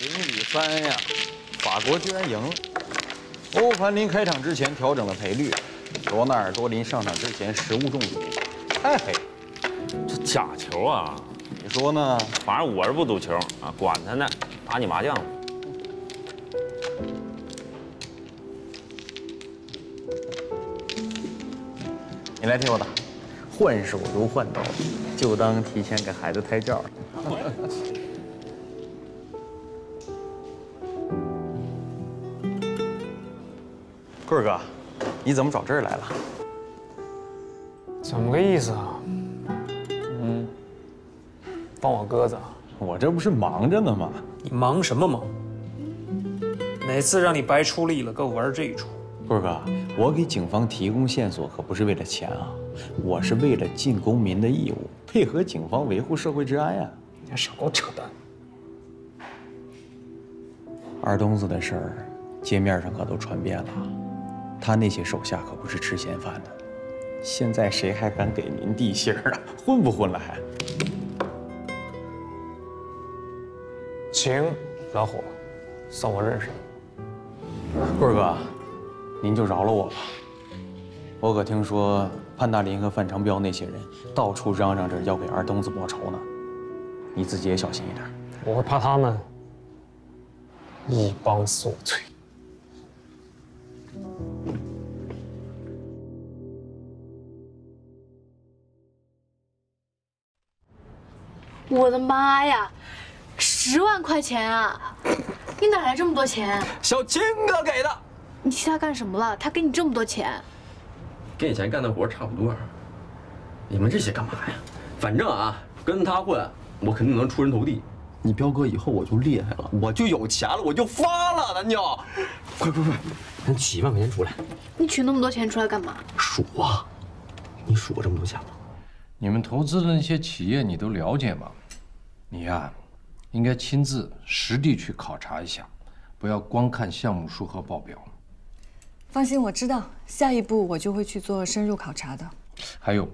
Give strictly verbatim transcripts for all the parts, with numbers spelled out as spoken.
零比三呀，法国居然赢了。欧盘临开场之前调整了赔率，罗纳尔多临上场之前失误中计，太黑了。这假球啊，你说呢？反正我是不赌球啊，管他呢，打你麻将。 你来替我打，换手如换刀，就当提前给孩子胎教了。棍儿哥，你怎么找这儿来了？怎么个意思啊？嗯，帮我鸽子？我这不是忙着呢吗？你忙什么忙？哪次让你白出力了，跟我玩这一出？ 棍儿哥，我给警方提供线索可不是为了钱啊，我是为了尽公民的义务，配合警方维护社会治安呀、啊。你还少给我扯淡！二东子的事儿，街面上可都传遍了，他那些手下可不是吃闲饭的。现在谁还敢给您递信儿啊？混不混了还？行，老虎，算我认识你。棍儿哥。 您就饶了我吧，我可听说潘大林和范长彪那些人到处嚷嚷着要给二东子报仇呢，你自己也小心一点。我会怕他们一帮宿醉。我的妈呀，十万块钱啊！你哪来这么多钱？小金哥给的。 你替他干什么了？他给你这么多钱，跟以前干的活差不多。你们这些干嘛呀？反正啊，跟他混，我肯定能出人头地。你彪哥以后我就厉害了，我就有钱了，我就发了，咱就快快快，咱取一万块钱出来。你取那么多钱出来干嘛？数啊！你数过这么多钱吗？你们投资的那些企业你都了解吗？你呀、啊，应该亲自实地去考察一下，不要光看项目书和报表。 放心，我知道，下一步我就会去做深入考察的。还有，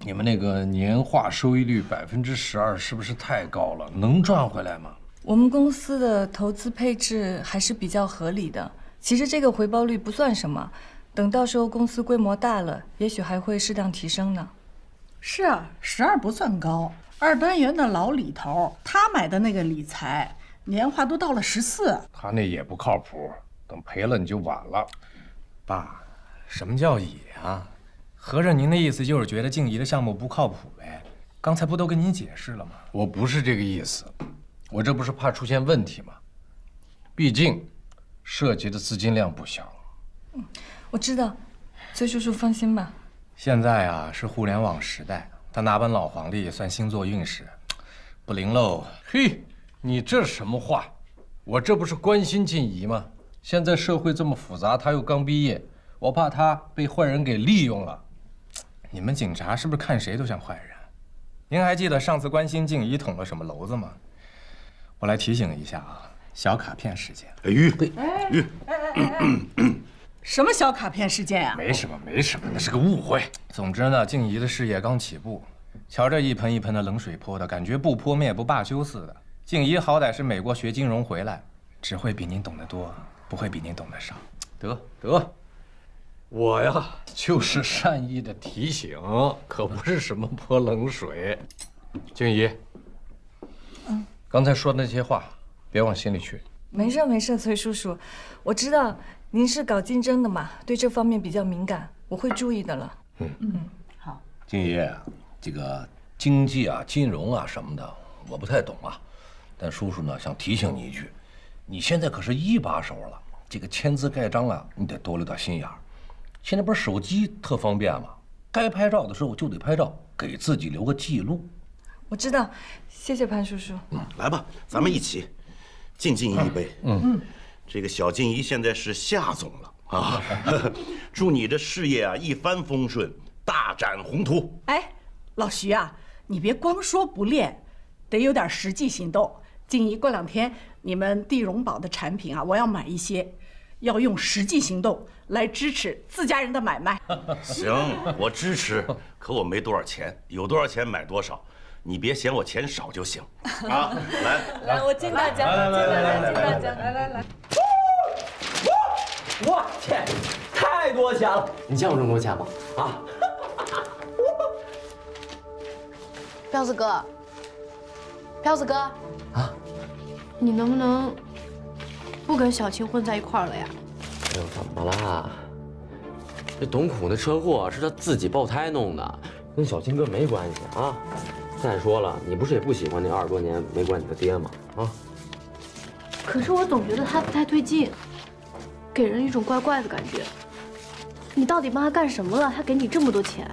你们那个年化收益率百分之十二是不是太高了？能赚回来吗？我们公司的投资配置还是比较合理的。其实这个回报率不算什么，等到时候公司规模大了，也许还会适当提升呢。是啊，十二不算高。二单元的老李头，他买的那个理财年化都到了十四，他那也不靠谱。 等赔了你就晚了，爸，什么叫也啊？合着您的意思就是觉得静怡的项目不靠谱呗？刚才不都跟您解释了吗？我不是这个意思，我这不是怕出现问题吗？毕竟涉及的资金量不小。嗯，我知道，崔叔叔放心吧。现在啊是互联网时代，他拿本老黄历也算星座运势，不灵喽。嘿，你这什么话？我这不是关心静怡吗？ 现在社会这么复杂，他又刚毕业，我怕他被坏人给利用了。你们警察是不是看谁都像坏人？您还记得上次关心静怡捅了什么娄子吗？我来提醒一下啊，小卡片事件。哎玉，哎玉，什么小卡片事件呀？没什么，没什么，那是个误会。总之呢，静怡的事业刚起步，瞧这一盆一盆的冷水泼的，感觉不泼灭不罢休似的。静怡好歹是美国学金融回来，只会比您懂得多。 不会比您懂得少，得得，我呀就是善意的提醒，可不是什么泼冷水。静怡，嗯，刚才说的那些话，别往心里去。没事没事，崔叔叔，我知道您是搞竞争的嘛，对这方面比较敏感，我会注意的了。嗯嗯，好。静怡，这个经济啊、金融啊什么的，我不太懂啊，但叔叔呢想提醒你一句。 你现在可是一把手了，这个签字盖章啊，你得多留点心眼儿。现在不是手机特方便吗？该拍照的时候就得拍照，给自己留个记录。我知道，谢谢潘叔叔。嗯，来吧，咱们一起敬静怡一杯。嗯嗯，这个小静怡现在是夏总了啊，祝你这事业啊一帆风顺，大展宏图。哎，老徐啊，你别光说不练，得有点实际行动。 静怡，过两天你们地荣宝的产品啊，我要买一些，要用实际行动来支持自家人的买卖。行，我支持，可我没多少钱，有多少钱买多少。你别嫌我钱少就行啊！来来，我敬大家，来来来来，敬大家，来来来。我我天，太多钱了！你见过这么多钱吗？啊！彪子哥，彪子哥啊，你能不能不跟小青混在一块儿了呀？哎呦，怎么啦？ 这董苦那车祸是他自己爆胎弄的，跟小青哥没关系啊。再说了，你不是也不喜欢那二十多年没管你的爹吗？啊。可是我总觉得他不太对劲，给人一种怪怪的感觉。你到底帮他干什么了？他给你这么多钱。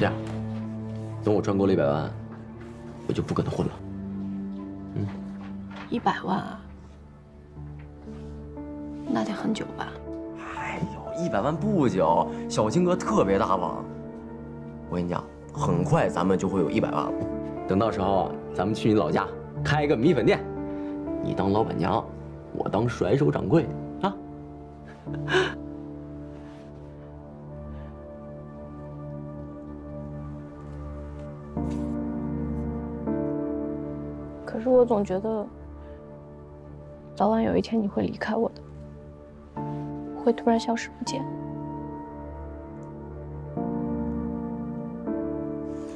这样。 等我赚够了一百万，我就不跟他混了。嗯，一百万啊，那得很久吧？哎呦，一百万不久，小青哥特别大方。我跟你讲，很快咱们就会有一百万了。等到时候咱们去你老家开个米粉店，你当老板娘，我当甩手掌柜啊。可是我总觉得，早晚有一天你会离开我的，会突然消失不见。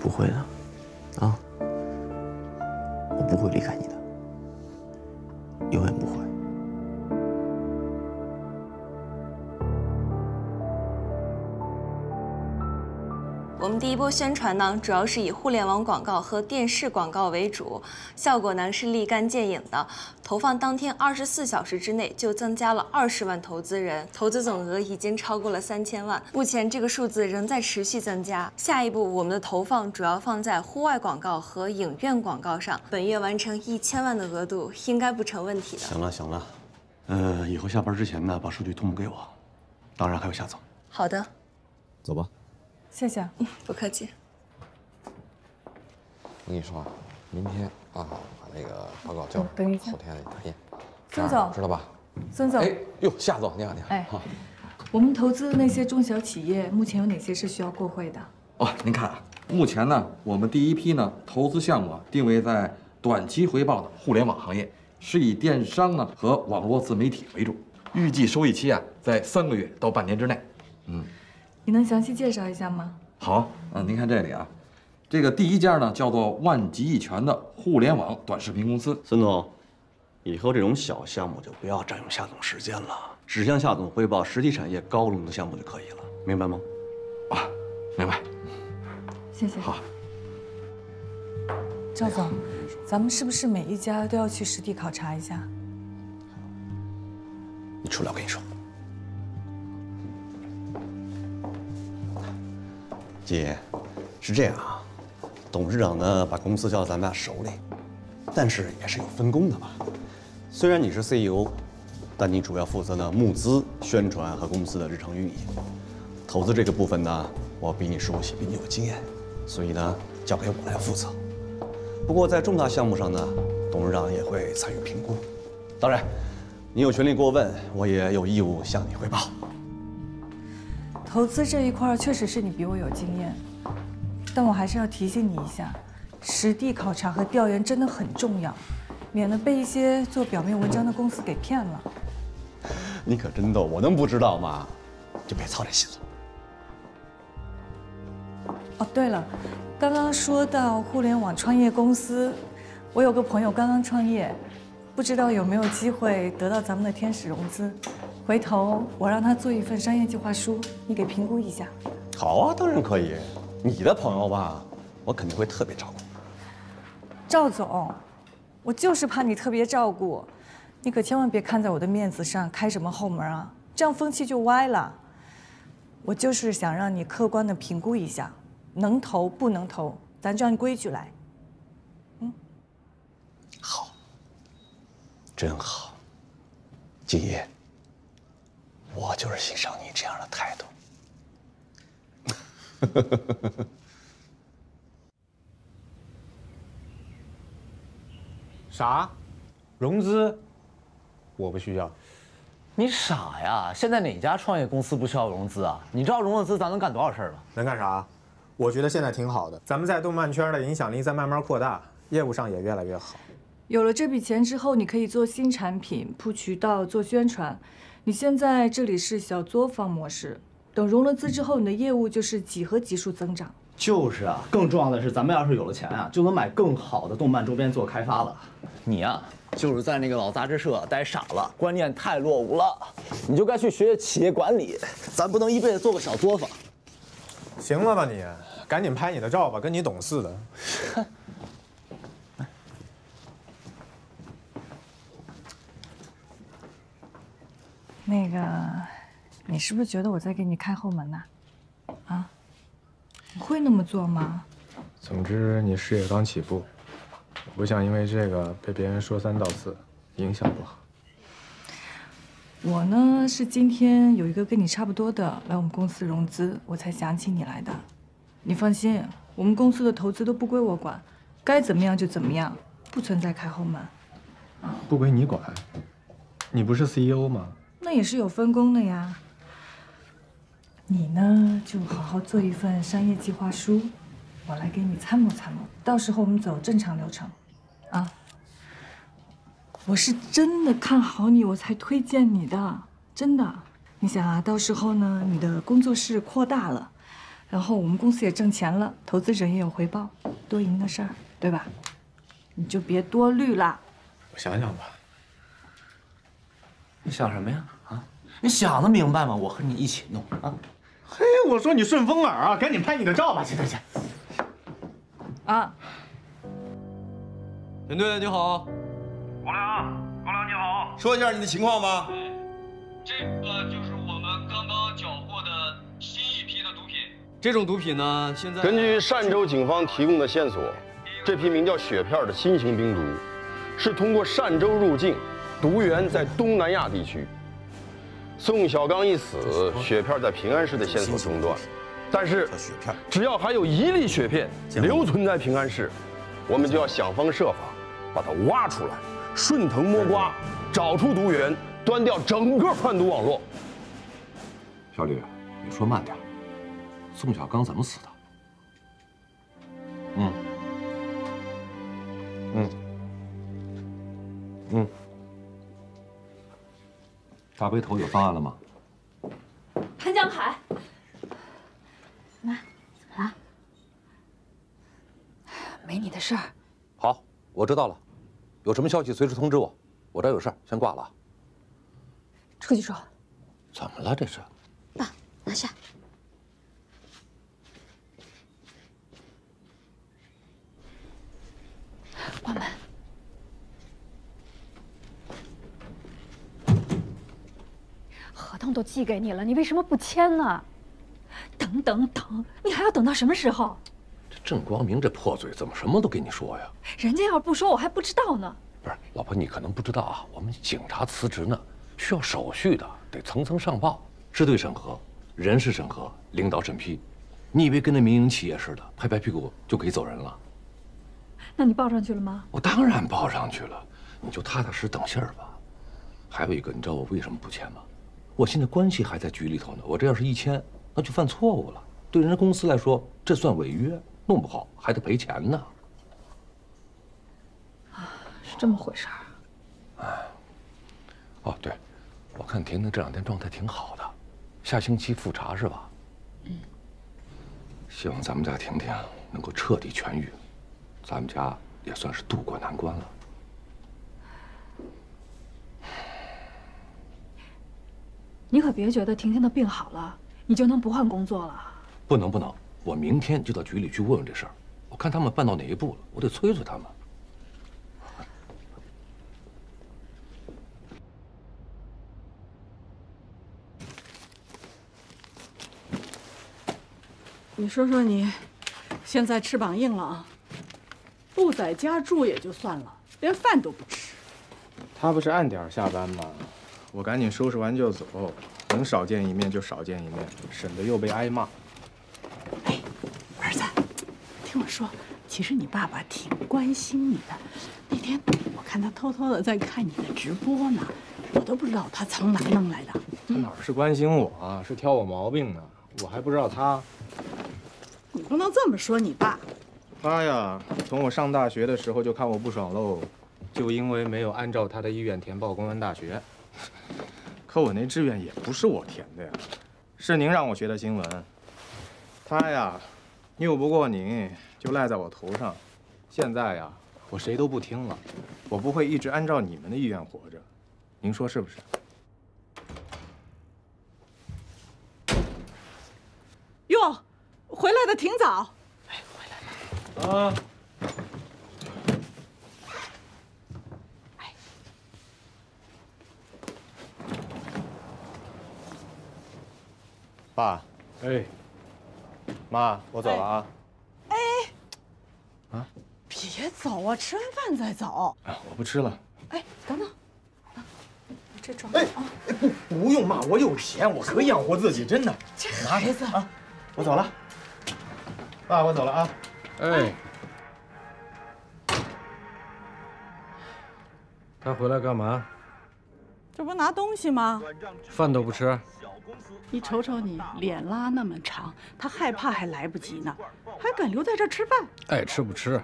不会的，啊，我不会离开你的，永远不会。我们第一波宣传呢，主要是以互联网广告和电视广告为主，效果呢是立竿见影的。投放当天二十四小时之内就增加了二十万投资人，投资总额已经超过了三千万。目前这个数字仍在持续增加。下一步我们的投放主要放在户外广告和影院广告上，本月完成一千万的额度应该不成问题的。行了行了，呃，以后下班之前呢，把数据同步给我，当然还有下总。好的，走吧。 谢谢，嗯，不客气。我跟你说，明天啊，把那个报告交上，等一下，后天打印。孙总，知道吧？孙总，哎呦，夏总，你好，你好。哎，我们投资的那些中小企业，目前有哪些是需要过会的？哦，您看啊，目前呢，我们第一批呢投资项目啊，定位在短期回报的互联网行业，是以电商呢和网络自媒体为主，预计收益期啊在三个月到半年之内。嗯。 你能详细介绍一下吗？好，嗯，您看这里啊，这个第一家呢叫做万极一泉的互联网短视频公司。孙总，以后这种小项目就不要占用夏总时间了，只向夏总汇报实体产业高龙的项目就可以了，明白吗？啊，明白。谢谢。好，赵总，咱们是不是每一家都要去实地考察一下？你出来，我跟你说。 姐，是这样啊，董事长呢把公司交到咱们俩手里，但是也是有分工的吧。虽然你是 C E O， 但你主要负责呢募资、宣传和公司的日常运营。投资这个部分呢，我比你熟悉，比你有经验，所以呢交给我来负责。不过在重大项目上呢，董事长也会参与评估。当然，你有权利过问，我也有义务向你汇报。 投资这一块确实是你比我有经验，但我还是要提醒你一下，实地考察和调研真的很重要，免得被一些做表面文章的公司给骗了。你可真逗，我能不知道吗？就别操这心了。哦，对了，刚刚说到互联网创业公司，我有个朋友刚刚创业，不知道有没有机会得到咱们的天使融资。 回头我让他做一份商业计划书，你给评估一下。好啊，当然可以。你的朋友吧，我肯定会特别照顾。赵总，我就是怕你特别照顾，你可千万别看在我的面子上开什么后门啊，这样风气就歪了。我就是想让你客观的评估一下，能投不能投，咱就按规矩来。嗯，好，真好，金叶。 我就是欣赏你这样的态度。啥？融资？我不需要。你傻呀？现在哪家创业公司不需要融资啊？你知道融了资咱能干多少事儿吗？能干啥？我觉得现在挺好的，咱们在动漫圈的影响力在慢慢扩大，业务上也越来越好。有了这笔钱之后，你可以做新产品、铺渠道、做宣传。你现在这里是小作坊模式，等融了资之后，你的业务就是几何级数增长。 就是啊，更重要的是，咱们要是有了钱啊，就能买更好的动漫周边做开发了。你呀、啊，就是在那个老杂志社待傻了，观念太落伍了。你就该去学学企业管理，咱不能一辈子做个小作坊。行了吧你，赶紧拍你的照吧，跟你懂似的。那个，你是不是觉得我在给你开后门呢、啊？啊？ 你会那么做吗？总之，你事业刚起步，我不想因为这个被别人说三道四，影响不好。我呢是今天有一个跟你差不多的来我们公司融资，我才想起你来的。你放心，我们公司的投资都不归我管，该怎么样就怎么样，不存在开后门。不归你管？你不是 C E O 吗？那也是有分工的呀。 你呢，就好好做一份商业计划书，我来给你参谋参谋。到时候我们走正常流程，啊！我是真的看好你，我才推荐你的，真的。你想啊，到时候呢，你的工作室扩大了，然后我们公司也挣钱了，投资人也有回报，多赢的事儿，对吧？你就别多虑了。我想想吧。你想什么呀？啊？你想得明白吗？我和你一起弄啊！ 嘿，我说你顺风耳啊！赶紧拍你的照吧，去去去！啊，陈队你好，王良，王良你好，说一下你的情况吧。这个就是我们刚刚缴获的新一批的毒品。这种毒品呢，现在根据单州警方提供的线索，这批名叫“雪片”的新型冰毒，是通过单州入境，毒源在东南亚地区。 宋小刚一死，雪片在平安市的线索中断，但是只要还有一粒雪片留存在平安市，我们就要想方设法把它挖出来，顺藤摸瓜，找出毒源，端掉整个贩毒网络。小吕，你说慢点，宋小刚怎么死的？嗯，嗯，嗯。 大背头有方案了吗？潘江海，妈，怎么了？没你的事儿。好，我知道了。有什么消息随时通知我。我这有事儿，先挂了啊。出去说。怎么了这是？爸，拿下。关门。 合同都寄给你了，你为什么不签呢？等等等，你还要等到什么时候？这郑光明这破嘴怎么什么都跟你说呀？人家要是不说，我还不知道呢。不是，老婆，你可能不知道啊，我们警察辞职呢，需要手续的，得层层上报，支队审核、人事审核、领导审批。你以为跟那民营企业似的，拍拍屁股就可以走人了？那你报上去了吗？我当然报上去了，你就踏踏实实等信儿吧。还有一个，你知道我为什么不签吗？ 我现在关系还在局里头呢，我这要是一签，那就犯错误了。对人家公司来说，这算违约，弄不好还得赔钱呢。啊，是这么回事儿。哎，哦对，我看婷婷这两天状态挺好的，下星期复查是吧？嗯。希望咱们家婷婷能够彻底痊愈，咱们家也算是渡过难关了。 你可别觉得婷婷的病好了，你就能不换工作了。不能不能，我明天就到局里去问问这事儿，我看他们办到哪一步了，我得催催他们。你说说你，现在翅膀硬了啊？不在家住也就算了，连饭都不吃。他不是按点下班吗？ 我赶紧收拾完就走，能少见一面就少见一面，省得又被挨骂。哎，儿子，听我说，其实你爸爸挺关心你的。那天我看他偷偷的在看你的直播呢，我都不知道他藏哪弄来的。他哪是关心我啊，是挑我毛病呢。我还不知道他。你不能这么说你爸。他呀，从我上大学的时候就看我不爽喽，就因为没有按照他的意愿填报公安大学。可我那志愿也不是我填的呀，是您让我学的新闻。他呀，拗不过您，就赖在我头上。现在呀。 我谁都不听了，我不会一直按照你们的意愿活着，您说是不是？哟，回来的挺早。哎，回来了。啊。哎。爸。哎。妈，我走了啊。哎。啊。 别走啊！吃完饭再走。啊，我不吃了。哎，等等，啊、我这装……哎啊，不，不用骂，我有钱，我可以养活自己，真的。这孩子啊，我走了。爸，我走了啊。哎，他回来干嘛？这不拿东西吗？饭都不吃。你瞅瞅你，脸拉那么长，他害怕还来不及呢，还敢留在这吃饭？爱吃不吃。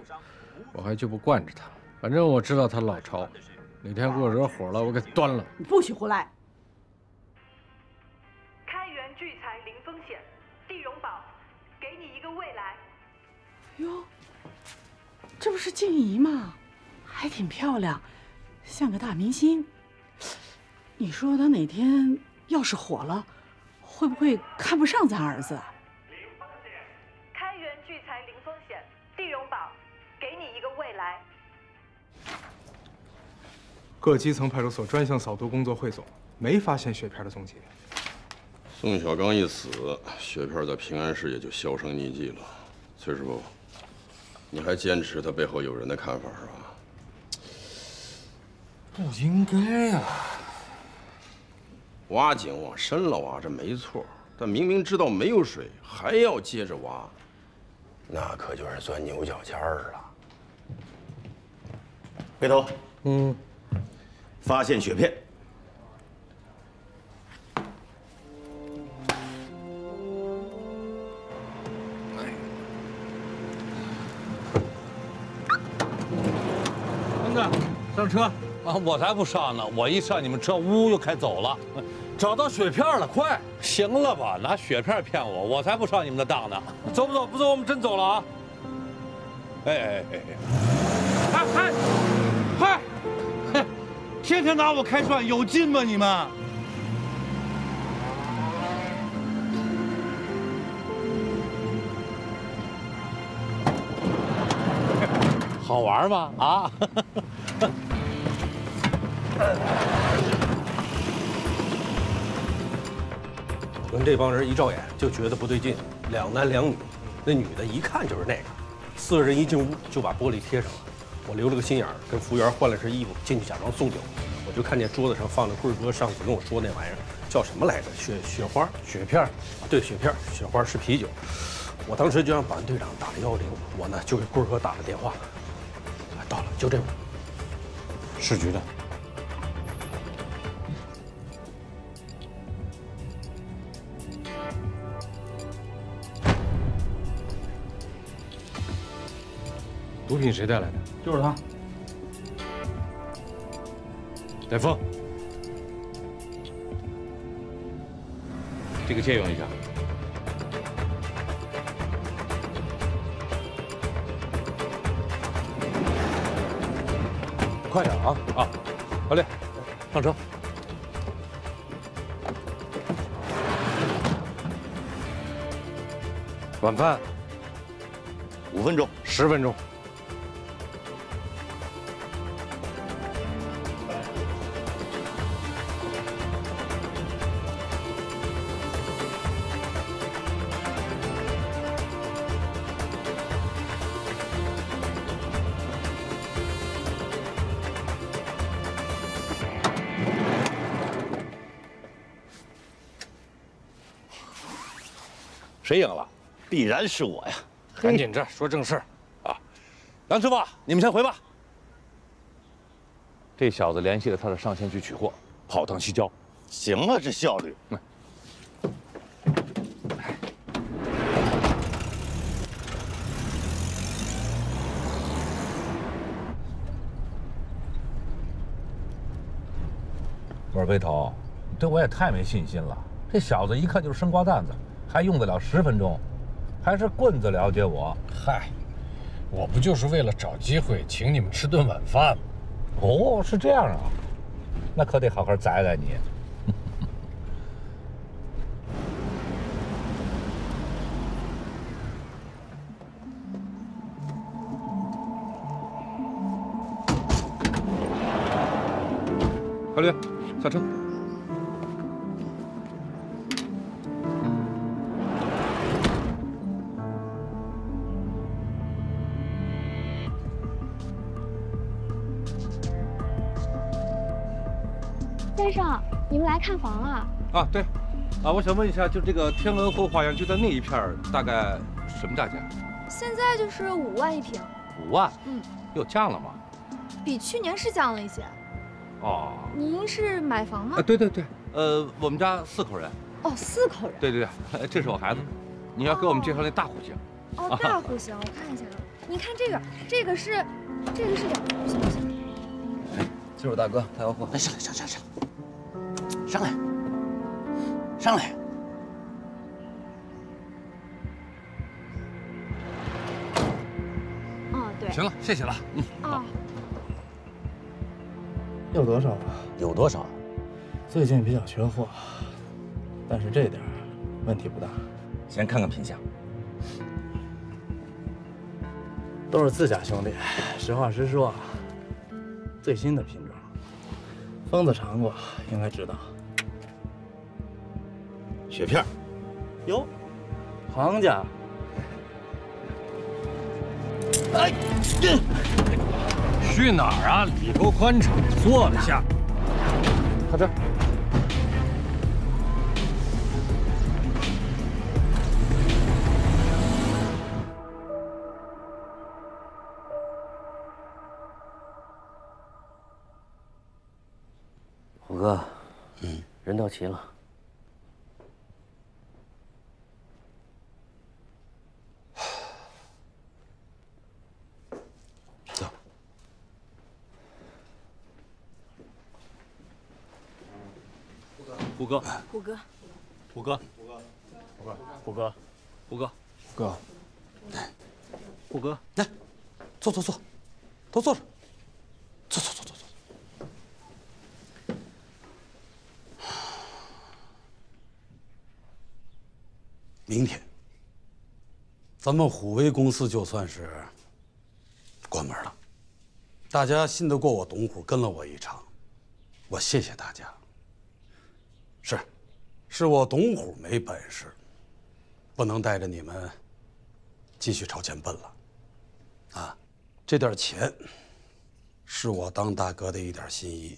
我还就不惯着他，反正我知道他老吵，哪天给我惹火了，我给端了。你不许胡来！开源聚财零风险，地荣宝给你一个未来。哟，这不是静怡吗？还挺漂亮，像个大明星。你说她哪天要是火了，会不会看不上咱儿子啊？零风险，开源聚财零风险，地荣宝。 给你一个未来。各基层派出所专项扫毒工作汇总，没发现雪片的踪迹。宋小刚一死，雪片在平安市也就销声匿迹了。崔师傅，你还坚持他背后有人的看法是吧？不应该呀、啊！挖井往深了挖，这没错，但明明知道没有水，还要接着挖，那可就是钻牛角尖儿了。 回头，嗯，发现雪片。恩哥，上车啊！我才不上呢，我一上你们车，呜又开走了。找到雪片了，快！行了吧，拿雪片骗我，我才不上你们的当呢。走不走？不走，我们真走了啊！哎哎哎哎！哎哎！ 快！天天拿我开涮，有劲吗你们？好玩吗？啊！我们这帮人一照眼就觉得不对劲，两男两女，那女的一看就是那个。四个人一进屋就把玻璃贴上了。 我留了个心眼儿，跟服务员换了身衣服，进去假装送酒。我就看见桌子上放着棍哥上次跟我说那玩意儿叫什么来着？雪雪花、雪片儿，对，雪片儿、雪花是啤酒。我当时就让保安队长打了幺幺零，我呢就给棍哥打了电话。到了，就这屋，市局的。毒品谁带来的？ 就是他，戴峰，这个借用一下。快点啊啊！老李，上车。晚饭五分钟，十分钟。 谁赢了？必然是我呀！赶紧这说正事儿啊！杨师傅，你们先回吧。这小子联系了他的上线去取货，跑堂西郊。行啊，这效率。嗯 我说：“背头，你对我也太没信心了。这小子一看就是生瓜蛋子，还用得了十分钟？还是棍子了解我？嗨，我不就是为了找机会请你们吃顿晚饭吗？哦，是这样啊，那可得好好宰宰你。” 快点，下车。先生，你们来看房啊？啊，对。啊，我想问一下，就这个天鹅湖花园就在那一片，大概什么价钱？现在就是五万一平。五万？嗯。又降了吗？比去年是降了一些。 哦，您是买房吗？啊，对对对，呃，我们家四口人。哦，四口人。对对对，这是我孩子，你要给我们介绍那大户型。哦，大户型，我看一下。你看这个，这个是，这个是两户型。哎，这是我大哥，他要货。来，上来，上上上，上来，上来。嗯，对。行了，谢谢了。嗯。啊。 有多少啊？有多少？最近比较缺货，但是这点问题不大。先看看品相。都是自家兄弟，实话实说，最新的品种，疯子尝过，应该知道。雪片，哟，行家。哎，去哪儿啊？里头宽敞，坐得下。他这儿。虎哥，嗯，人到齐了。走。 虎哥，虎哥，虎哥，虎哥，虎哥，虎哥，哥，虎哥，来，坐坐坐，都坐着，坐坐坐坐坐。明天，咱们虎威公司就算是关门了。大家信得过我董虎，跟了我一场，我谢谢大家。 是，是我董虎没本事，不能带着你们继续朝前奔了，啊，这点钱是我当大哥的一点心意，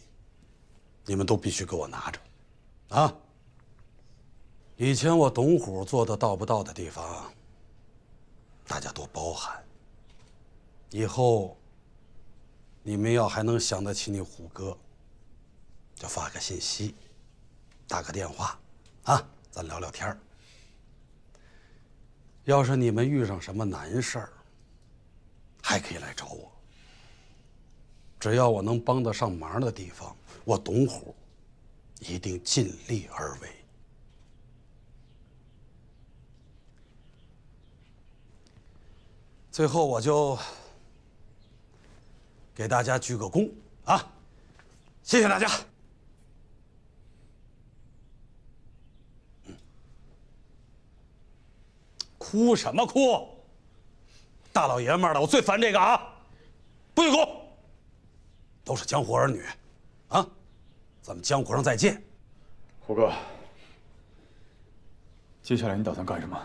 你们都必须给我拿着，啊。以前我董虎做的到不到的地方，大家多包涵。以后你们要还能想得起你虎哥，就发个信息。 打个电话，啊，咱聊聊天儿。要是你们遇上什么难事儿，还可以来找我。只要我能帮得上忙的地方，我董虎一定尽力而为。最后，我就给大家鞠个躬啊！谢谢大家。 哭什么哭？大老爷们儿的，我最烦这个啊！不许哭！都是江湖儿女，啊，咱们江湖上再见。虎哥，接下来你打算干什么？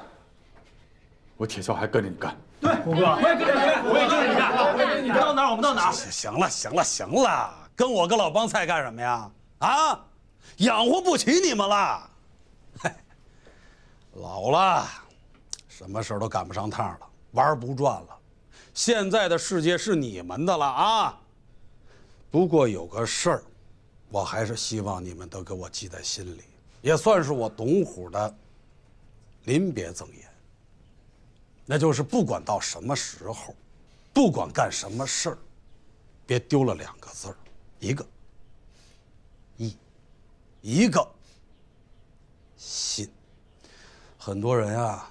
我铁锹还跟着你干。对，虎哥，我也跟着你干，我也跟着你干，我也跟着你干。到哪儿我们到哪儿。行了，行了，行了，跟我个老帮菜干什么呀？啊，养活不起你们了。嗨，老了。 什么事儿都赶不上趟了，玩不转了。现在的世界是你们的了啊！不过有个事儿，我还是希望你们都给我记在心里，也算是我董虎的临别赠言。那就是不管到什么时候，不管干什么事儿，别丢了两个字儿，一个义，一个信。很多人啊，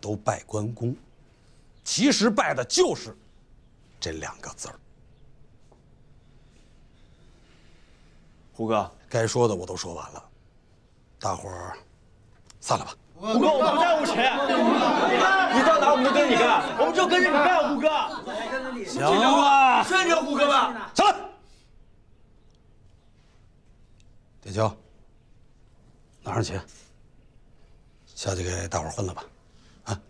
都拜关公，其实拜的就是这两个字儿。 胡哥，该说的我都说完了，大伙儿散了吧。胡哥，我们不在乎谁，你到哪我们都跟你干，我们就跟着你干，胡哥。行啊，顺着胡哥吧。上来，铁锹，拿上钱，下去给大伙儿分了吧。啊，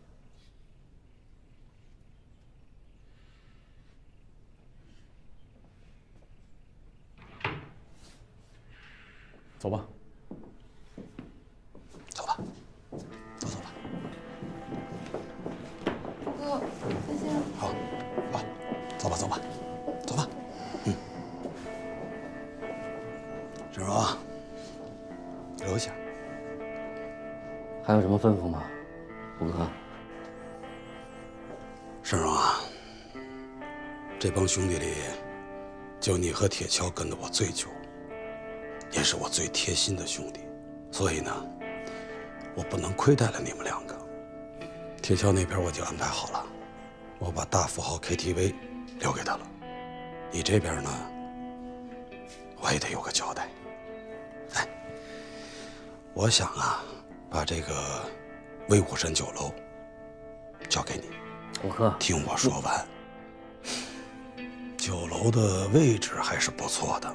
走吧，走吧，都走吧。哥，再见。好，好，走吧，走吧，走吧。嗯，志荣，留下。还有什么吩咐吗，胡哥？志荣啊，这帮兄弟里，就你和铁锹跟的我最久。 也是我最贴心的兄弟，所以呢，我不能亏待了你们两个。铁锹那边我就安排好了，我把大富豪 K T V 留给他了。你这边呢，我也得有个交代。哎，我想啊，把这个威虎山酒楼交给你。胡哥，听我说完，酒楼的位置还是不错的。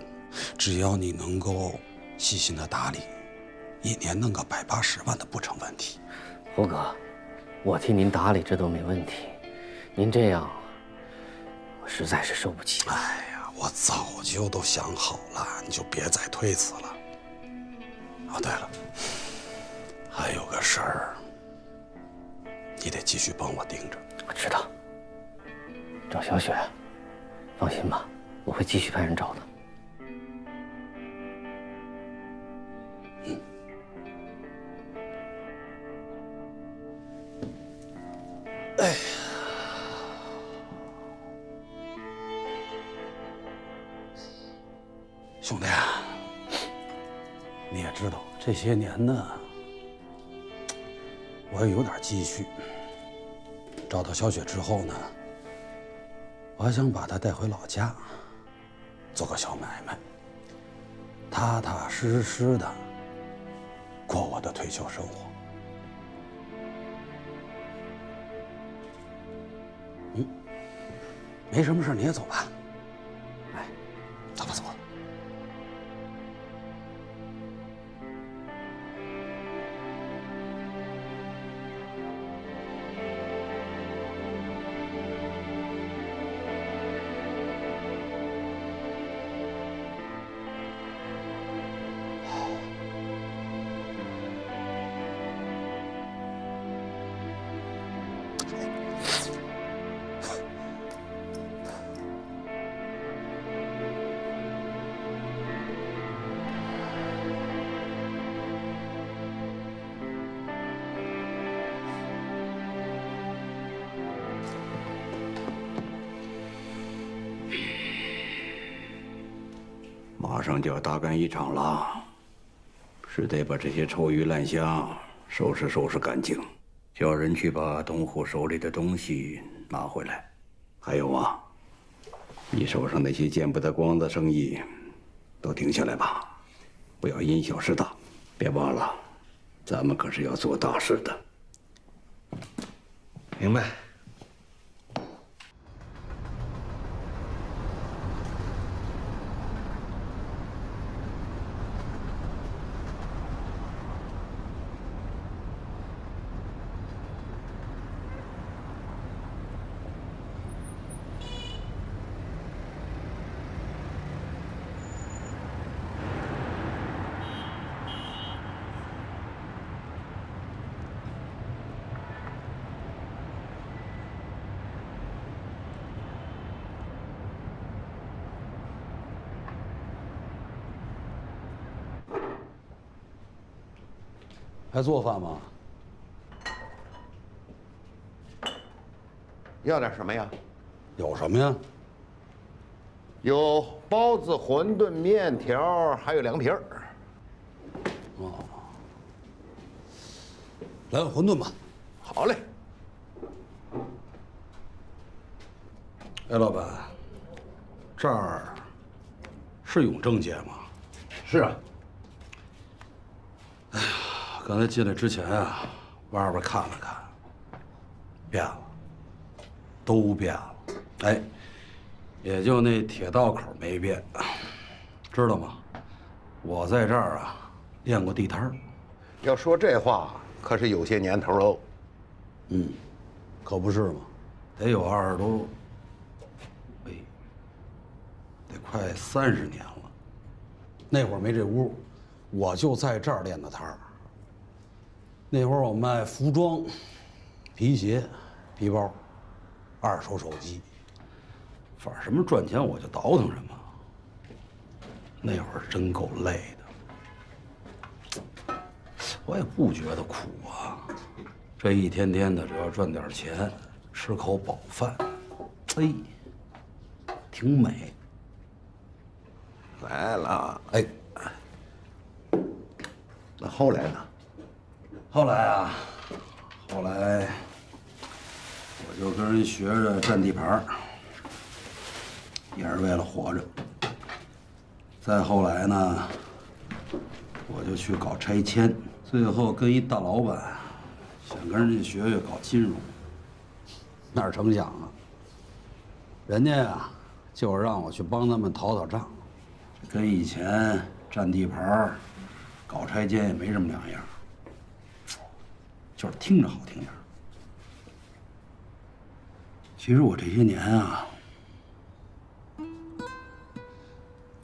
只要你能够细心的打理，一年弄个百八十万的不成问题。胡哥，我替您打理这都没问题，您这样，我实在是受不起。哎呀，我早就都想好了，你就别再推辞了。哦，对了，还有个事儿，你得继续帮我盯着。我知道，找小雪，放心吧，我会继续派人找的。 嗯，哎呀，兄弟啊，你也知道，这些年呢，我也有点积蓄。找到小雪之后呢，我还想把她带回老家，做个小买卖，踏踏实实的。 过我的退休生活，嗯，没什么事，你也走吧。哎，走吧，走吧。马上就要大干一场了，是得把这些臭鱼烂虾收拾收拾干净。叫人去把董虎手里的东西拿回来。还有啊，你手上那些见不得光的生意，都停下来吧，不要因小失大。别忘了，咱们可是要做大事的。明白。还做饭吗？要点什么呀？有什么呀？有包子、馄饨、面条，还有凉皮儿。哦，来个馄饨吧。好嘞。哎，老板，这儿是永正街吗？是啊。 哎呀，刚才进来之前啊，外边看了看，变了，都变了。哎，也就那铁道口没变，知道吗？我在这儿啊练过地摊儿。要说这话，可是有些年头喽。嗯，可不是嘛，得有二十多，哎，得快三十年了。那会儿没这屋。 我就在这儿练的摊儿。那会儿我卖服装、皮鞋、皮包、二手手机，反正什么赚钱我就倒腾什么。那会儿真够累的，我也不觉得苦啊。这一天天的，只要赚点钱，吃口饱饭，哎，挺美。来了，哎。 那后来呢？后来啊，后来我就跟人学着占地盘，也是为了活着。再后来呢，我就去搞拆迁，最后跟一大老板想跟人家学学搞金融，哪成想啊，人家呀就让我去帮他们讨讨账，跟以前占地盘。 搞拆迁也没什么两样，就是听着好听点。其实我这些年啊，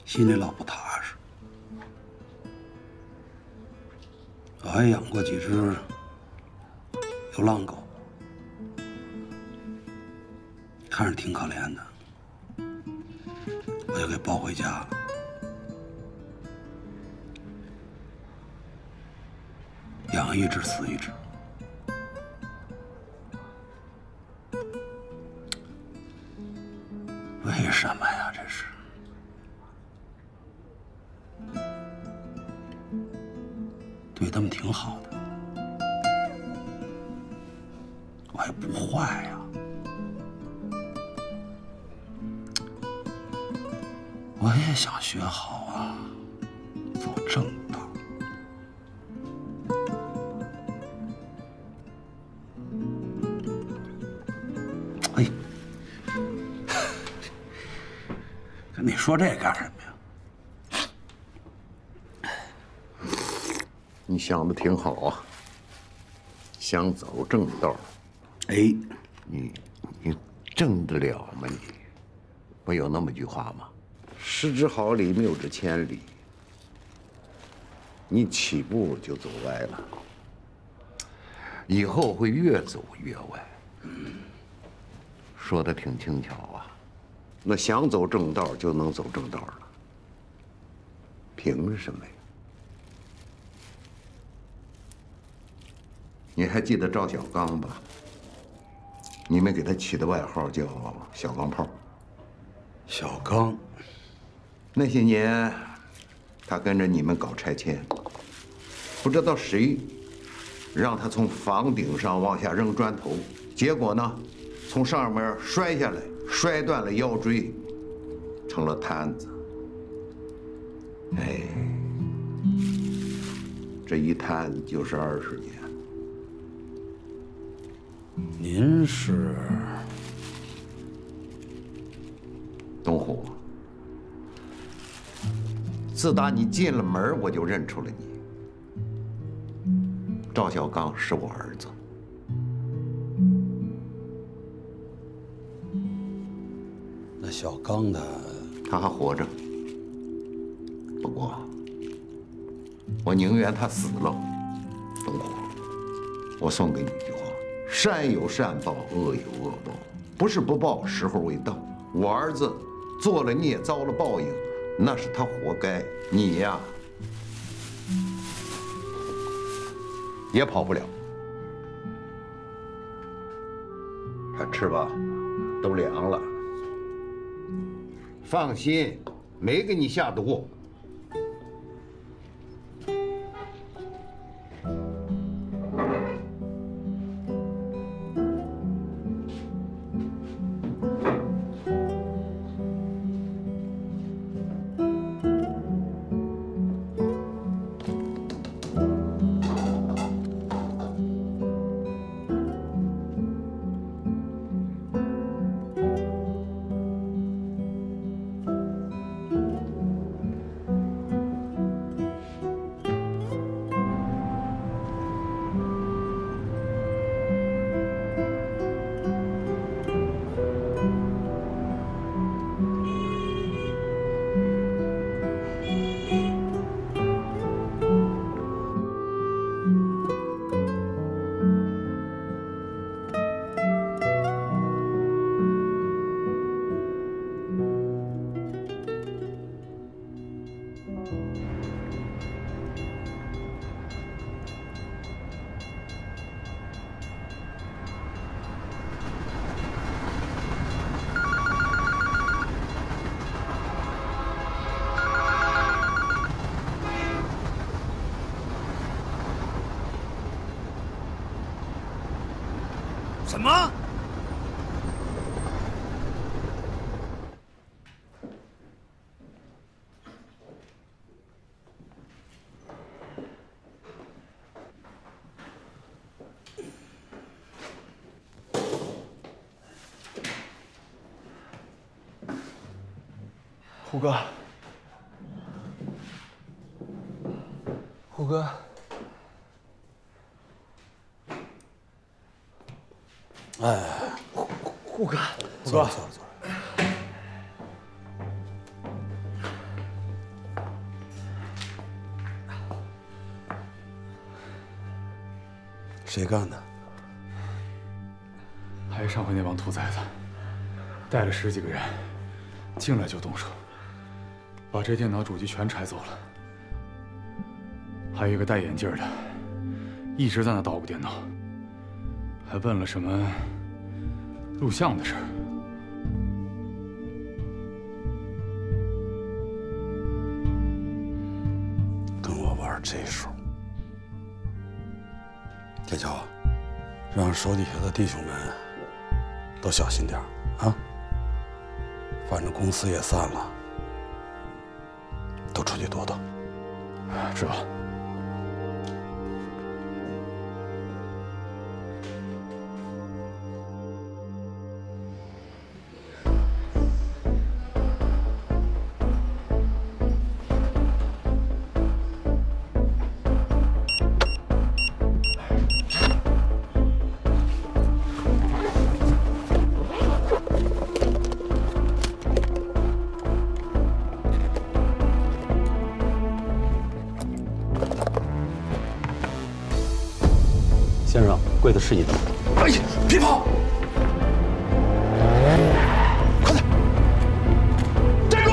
心里老不踏实。我还养过几只流浪狗，看着挺可怜的，我就给抱回家了。 养一只死一只，为什么呀？这是。对他们挺好的，我也不坏呀，我也想学好啊，走正路。 你说这干什么呀？你想的挺好啊，想走正道。哎，你你正得了吗？你不有那么句话吗？失之毫厘，谬之千里。你起步就走歪了，以后会越走越歪。说的挺轻巧啊。 那想走正道就能走正道了，凭什么呀？你还记得赵小刚吧？你们给他起的外号叫“小钢炮”。小刚，那些年，他跟着你们搞拆迁，不知道谁让他从房顶上往下扔砖头，结果呢，从上面摔下来。 摔断了腰椎，成了瘫子。哎，这一瘫就是二十年。您是东虎，自打你进了门，我就认出了你。赵小刚是我儿子。 小刚他他还活着，不过我宁愿他死了。东虎，我送给你一句话：善有善报，恶有恶报，不是不报，时候未到。我儿子做了孽，遭了报应，那是他活该。你呀，也跑不了。快吃吧，都凉了。放心，没给你下毒。 什么？胡哥，胡哥。 哎，胡胡哥，胡哥，走走。谁干的？还是上回那帮兔崽子，带了十几个人，进来就动手，把这电脑主机全拆走了。还有一个戴眼镜的，一直在那捣鼓电脑。 还问了什么录像的事儿？跟我玩这手，铁锹，让手底下的弟兄们都小心点啊！反正公司也散了，都出去躲躲。知道了。 先生，柜子是你的吗？哎呀，别跑！快点，站住！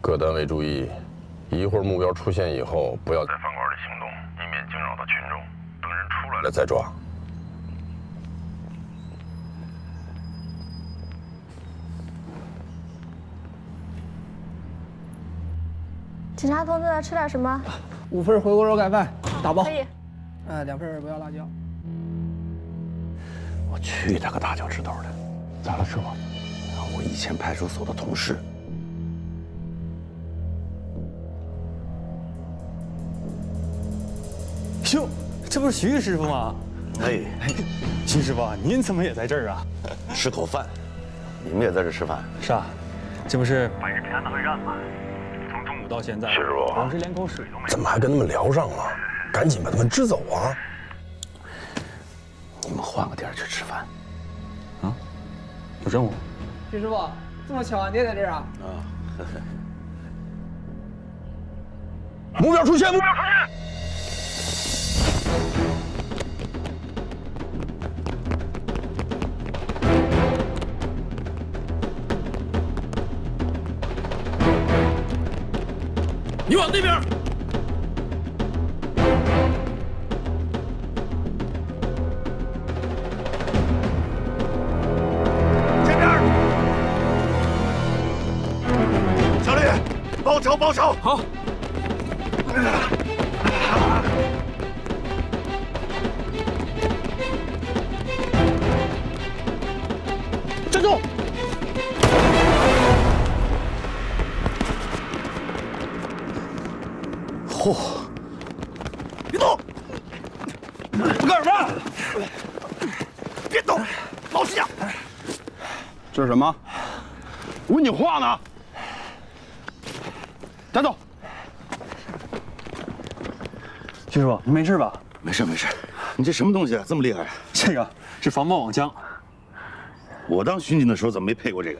各单位注意，一会儿目标出现以后，不要在饭馆里行动，以免惊扰到群众。等人出来了再抓。警察同志，吃点什么？啊、五份回锅肉盖饭，打包。可以。嗯、啊，两份不要辣椒。我去他个大脚趾头的！咋了，师傅？啊，我以前派出所的同事。 哟，这不是徐师傅吗？哎，徐师傅，您怎么也在这儿啊？吃口饭，你们也在这吃饭？是啊，这不是晚市平安大会上吗？从中午到现在，师傅，我这连口水都没有。怎么还跟他们聊上了？赶紧把他们支走啊！你们换个地儿去吃饭，啊？有任务？徐师傅，这么巧啊，你也在这儿啊？啊，呵呵。目标出现！目标出现！ 你往那边！前边！小李，包抄，包抄！好。站住！ 嚯！别动！干什么？别动！老实讲，这是什么？我问你话呢！站住！徐师傅，你没事吧？没事没事。你这什么东西啊？这么厉害？这个是防爆网枪。我当巡警的时候怎么没配过这个？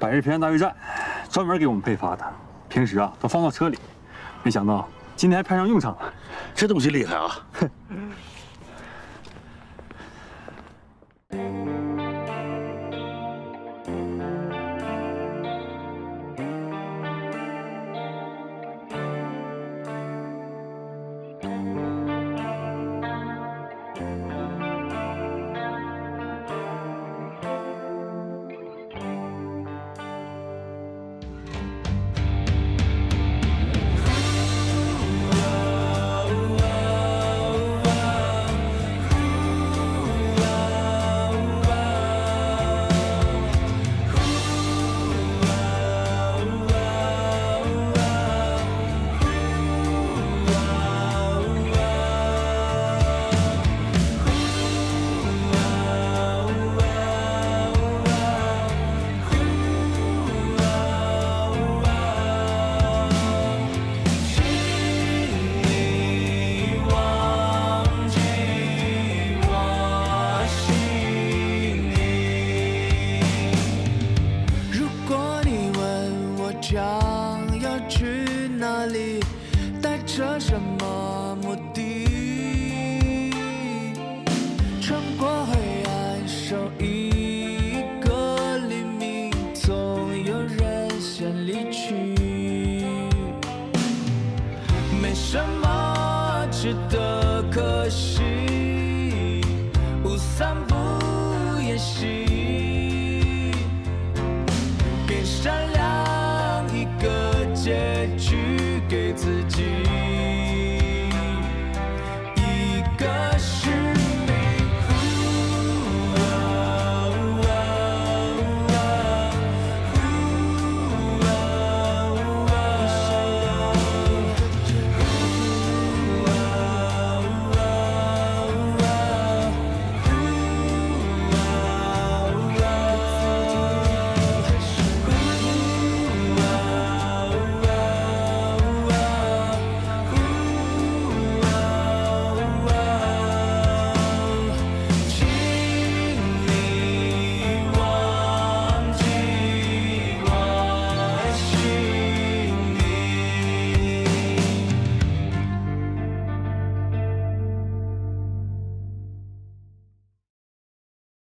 百日平安大御战专门给我们配发的，平时啊都放到车里。 没想到今天还派上用场了，这东西厉害啊！给善良一个结局。